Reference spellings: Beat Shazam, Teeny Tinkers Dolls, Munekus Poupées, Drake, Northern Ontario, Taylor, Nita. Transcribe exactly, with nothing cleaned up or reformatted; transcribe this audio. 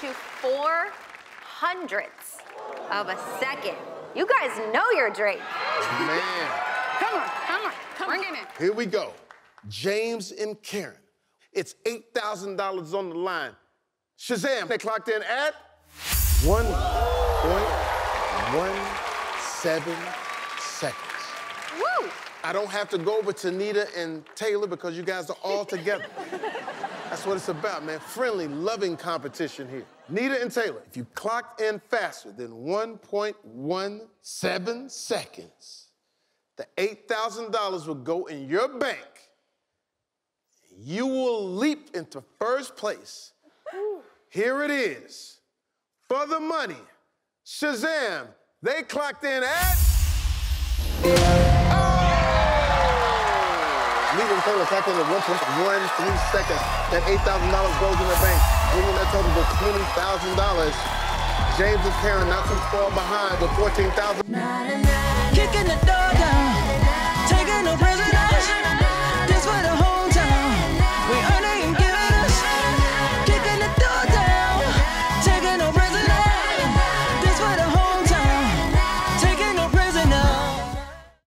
to four hundredths of a second. You guys know you're Drake. Man. Come on, come on, come on. Bring it in. Here we go. James and Karen. It's eight thousand dollars on the line. Shazam, they clocked in at one point one seven seconds. Woo! I don't have to go over to Nita and Taylor because you guys are all together. That's what it's about, man. Friendly, loving competition here. Nita and Taylor, if you clocked in faster than one point one seven seconds, the eight thousand dollars will go in your bank. You will leap into first place. Ooh. Here it is. For the money, Shazam, they clocked in at... Oh! Nita and Taylor clocked in at one point one three seconds. That eight thousand dollars goes in the bank, bringing that total to twenty thousand dollars. James and Karen not too far behind with fourteen thousand dollars. Kicking the door down, taking the prisoner.